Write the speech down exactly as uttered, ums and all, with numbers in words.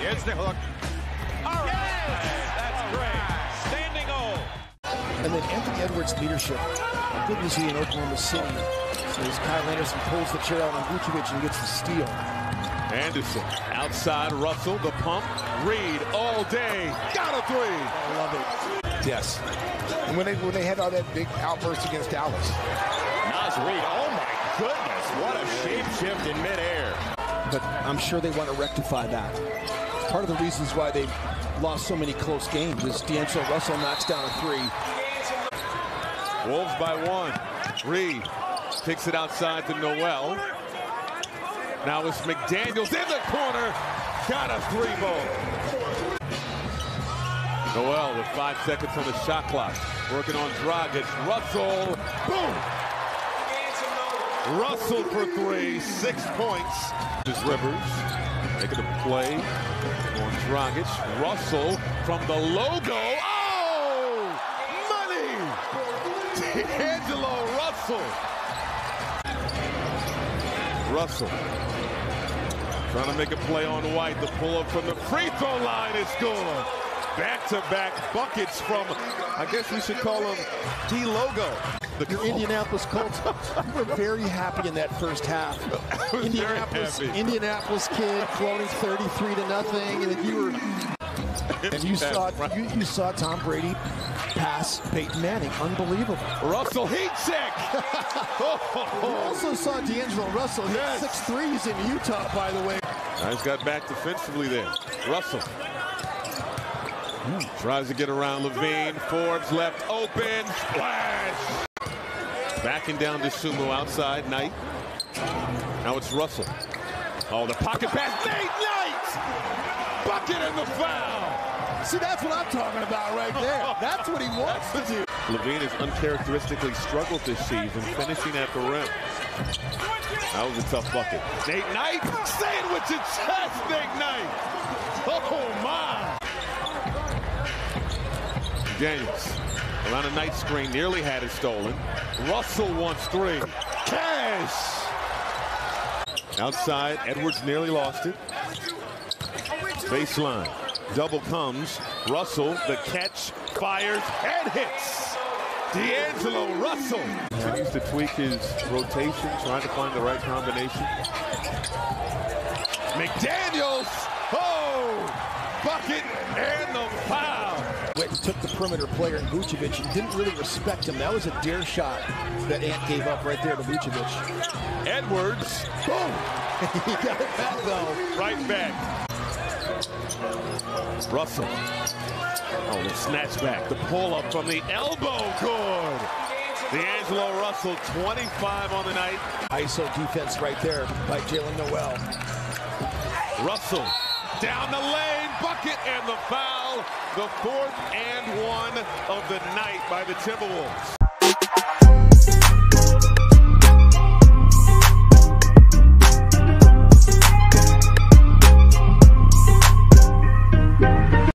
Here's the hook. All right. Yes! That's great. Standing old. And then Anthony Edwards' leadership. Good to see in Oklahoma City. So as Kyle Anderson pulls the chair out on Vucevic and gets the steal. Anderson outside Russell, the pump. Reid all day. Got a three. I love it. Yes. And when they when they had all that big outburst against Dallas. Naz Reid. Oh my goodness. What a shape shift in midair. But I'm sure they want to rectify that. Part of the reasons why they've lost so many close games is D'Angelo Russell knocks down a three. Wolves by one. Reid takes it outside to Noel. Now it's McDaniels in the corner. Got a three ball. Noel with five seconds on the shot clock. Working on Dragić. Russell. Boom! Russell for three. Six points. Just Rivers. Making a play on Dragić. Russell from the logo. Oh! Money! D'Angelo Russell. Russell trying to make a play on White. The pull-up from the free throw line is good. Back-to-back buckets from, I guess we should call him D-Logo. The Your Indianapolis Colts were very happy in that first half. Indianapolis, Indianapolis kid floating thirty-three to nothing, and then you were, and you saw you, you saw Tom Brady pass Peyton Manning, unbelievable. Russell heat check. You also saw D'Angelo Russell hit yes. six threes in Utah, by the way. Nice got back defensively there. Russell mm. tries to get around Levine. Forbes left open. Splash. Backing down to Sumo outside, Knight. Now it's Russell. Oh, the pocket pass. Nate Knight! Bucket and the foul! See, that's what I'm talking about right there. That's what he wants to do. Levine has uncharacteristically struggled this season, finishing at the rim. That was a tough bucket. Nate Knight, say it with your chest, Nate Knight! Oh, my! Daniels. Around a night screen, nearly had it stolen. Russell wants three. Cash! Outside, Edwards nearly lost it. Baseline. Double comes. Russell, the catch, fires, and hits! D'Angelo Russell! Continues to tweak his rotation, trying to find the right combination. McDaniels! Oh! Bucket and the foul! Took the perimeter player in Vucevic and didn't really respect him. That was a dare shot that Ant gave up right there to Vucevic. Edwards. Boom! He got it back, though. Right back. Russell. Oh, the snatch back. The pull-up from the elbow. Good. D'Angelo Russell, twenty-five on the night. I S O defense right there by Jalen Noel. Russell down the lane. Bucket and the foul. The fourth and one of the night by the Timberwolves.